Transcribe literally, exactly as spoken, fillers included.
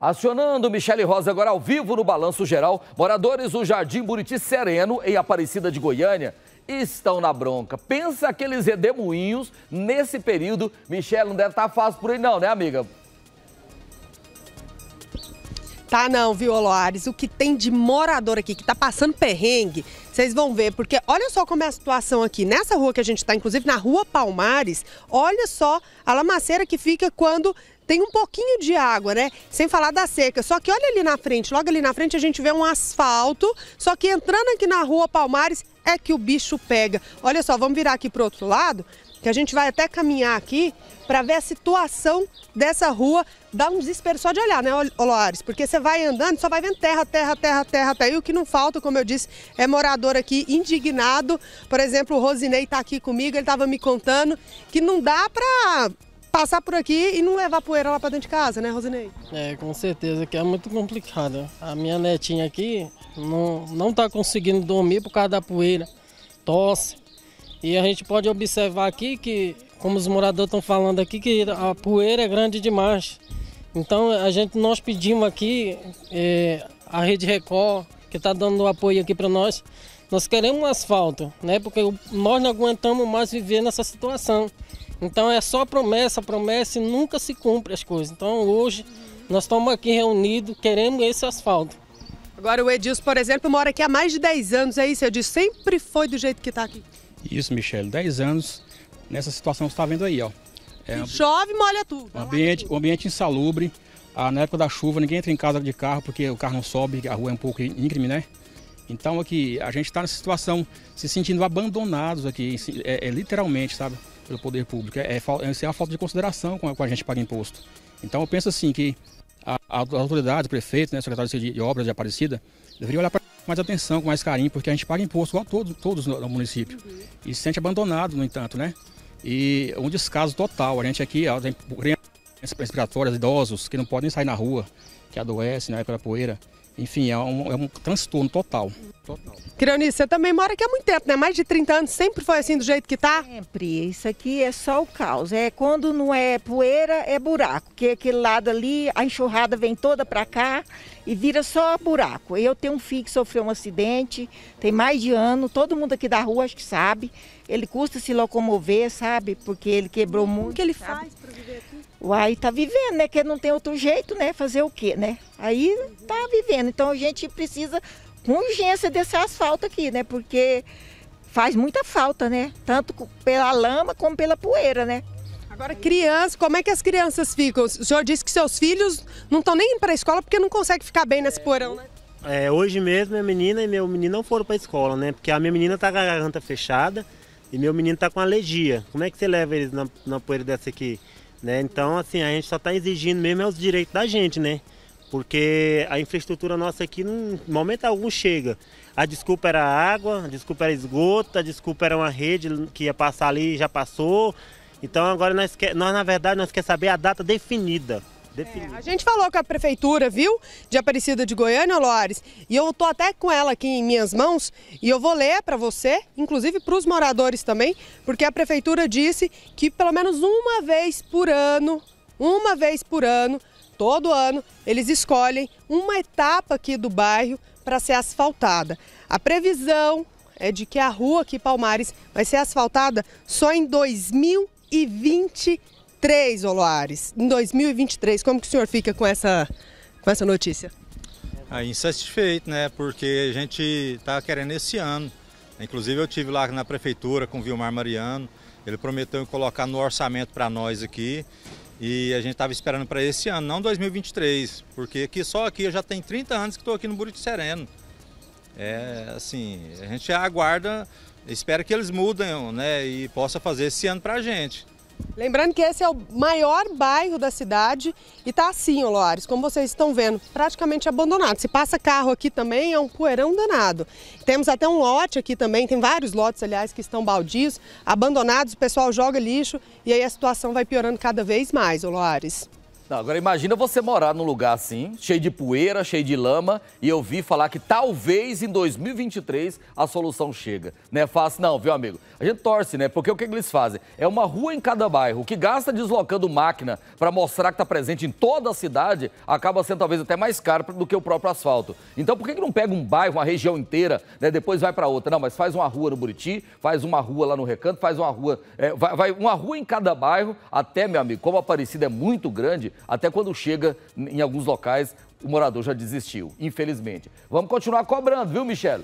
Acionando Michele Rosa agora ao vivo no Balanço Geral, moradores do Jardim Buriti Sereno, em Aparecida de Goiânia, estão na bronca. Pensa aqueles redemoinhos nesse período. Michele, não deve estar fácil por aí não, né, amiga? Tá não, viu, Oloares? O que tem de morador aqui que tá passando perrengue, vocês vão ver, porque olha só como é a situação aqui. Nessa rua que a gente tá, inclusive na Rua Palmares, olha só a lamaceira que fica quando tem um pouquinho de água, né? Sem falar da seca. Só que olha ali na frente, logo ali na frente a gente vê um asfalto, só que entrando aqui na Rua Palmares é que o bicho pega. Olha só, vamos virar aqui pro outro lado, que a gente vai até caminhar aqui para ver a situação dessa rua. Dá um desespero só de olhar, né, Oloares? Porque você vai andando, só vai vendo terra, terra, terra, terra, até aí. O que não falta, como eu disse, é morador aqui indignado. Por exemplo, o Rosinei está aqui comigo, ele estava me contando que não dá para passar por aqui e não levar poeira lá para dentro de casa, né, Rosinei? É, com certeza, que é muito complicado. A minha netinha aqui não, não tá conseguindo dormir por causa da poeira, tosse. E a gente pode observar aqui que, como os moradores estão falando aqui, que a poeira é grande demais. Então a gente, nós pedimos aqui é, a Rede Record, que está dando apoio aqui para nós. Nós queremos um asfalto, né? Porque nós não aguentamos mais viver nessa situação. Então é só promessa, promessa e nunca se cumpre as coisas. Então hoje nós estamos aqui reunidos, queremos esse asfalto. Agora o Edilson, por exemplo, mora aqui há mais de dez anos, é isso, Edilson? Sempre foi do jeito que está aqui? Isso, Michele, dez anos nessa situação que você está vendo aí, ó. É, chove, molha tudo. Um ambiente, um ambiente insalubre, ah, na época da chuva ninguém entra em casa de carro porque o carro não sobe, a rua é um pouco íngreme, né? Então aqui a gente está nessa situação, se sentindo abandonados aqui, é, é literalmente, sabe, pelo poder público. É, é, é uma falta de consideração com a, com a gente que paga imposto. Então eu penso assim que a, a autoridade, o prefeito, né, o secretário de, de obras de Aparecida, deveria olhar para mais atenção, com mais carinho, porque a gente paga imposto igual a todo, todos no, no município. Uhum. E se sente abandonado, no entanto, né? E um descaso total. A gente aqui, ó, tem crianças respiratórias, idosos, que não podem sair na rua, que adoecem, né, pela poeira. Enfim, é um, é um transtorno total. total. Cronice, você também mora aqui há muito tempo, né? Mais de trinta anos, sempre foi assim do jeito que tá? Sempre. Isso aqui é só o caos. É, quando não é poeira, é buraco. Porque aquele lado ali, a enxurrada vem toda pra cá e vira só buraco. Eu tenho um filho que sofreu um acidente, tem mais de ano, todo mundo aqui da rua acho que sabe. Ele custa se locomover, sabe? Porque ele quebrou muito. O que ele faz pra viver aqui? Uai, tá vivendo, né? Que não tem outro jeito, né? Fazer o quê, né? Aí tá vivendo. Então a gente precisa com urgência desse asfalto aqui, né? Porque faz muita falta, né? Tanto pela lama como pela poeira, né? Agora, crianças, como é que as crianças ficam? O senhor disse que seus filhos não estão nem indo para a escola porque não conseguem ficar bem nesse poeirão, né? É, hoje mesmo minha menina e meu menino não foram para a escola, né? Porque a minha menina tá com a garganta fechada e meu menino tá com alergia. Como é que você leva eles na, na poeira dessa aqui? Né? Então, assim, a gente só está exigindo mesmo é os direitos da gente, né? Porque a infraestrutura nossa aqui, em momento algum, chega. A desculpa era água, a desculpa era esgoto, a desculpa era uma rede que ia passar ali e já passou. Então, agora, nós, quer, nós na verdade, nós queremos saber a data definida. É, a gente falou com a prefeitura, viu, de Aparecida de Goiânia, Loares, e eu estou até com ela aqui em minhas mãos e eu vou ler para você, inclusive para os moradores também, porque a prefeitura disse que pelo menos uma vez por ano, uma vez por ano, todo ano, eles escolhem uma etapa aqui do bairro para ser asfaltada. A previsão é de que a rua aqui, Palmares, vai ser asfaltada só em dois mil e vinte e três. Três, Oloares, em dois mil e vinte e três, como que o senhor fica com essa, com essa notícia? Ah, insatisfeito, né? Porque a gente está querendo esse ano. Inclusive eu estive lá na prefeitura com o Vilmar Mariano, ele prometeu colocar no orçamento para nós aqui e a gente estava esperando para esse ano, não dois mil e vinte e três, porque aqui, só aqui eu já tenho trinta anos que estou aqui no Buriti Sereno. É assim, a gente aguarda, espera que eles mudem, né? E possa fazer esse ano para a gente. Lembrando que esse é o maior bairro da cidade e tá assim, Oloares, como vocês estão vendo, praticamente abandonado. Se passa carro aqui também, é um poeirão danado. Temos até um lote aqui também, tem vários lotes, aliás, que estão baldios, abandonados, o pessoal joga lixo e aí a situação vai piorando cada vez mais, Oloares. Não, agora imagina você morar num lugar assim, cheio de poeira, cheio de lama, e eu vi falar que talvez em dois mil e vinte e três a solução chega. Não é fácil não, viu, amigo? A gente torce, né? Porque o que, que eles fazem? É uma rua em cada bairro. O que gasta deslocando máquina para mostrar que está presente em toda a cidade acaba sendo talvez até mais caro do que o próprio asfalto. Então por que, que não pega um bairro, uma região inteira, né? Depois vai para outra? Não, mas faz uma rua no Buriti, faz uma rua lá no Recanto, faz uma rua... É, vai, vai uma rua em cada bairro, até, meu amigo, como a Aparecida é muito grande... Até quando chega em alguns locais, o morador já desistiu, infelizmente. Vamos continuar cobrando, viu, Michele?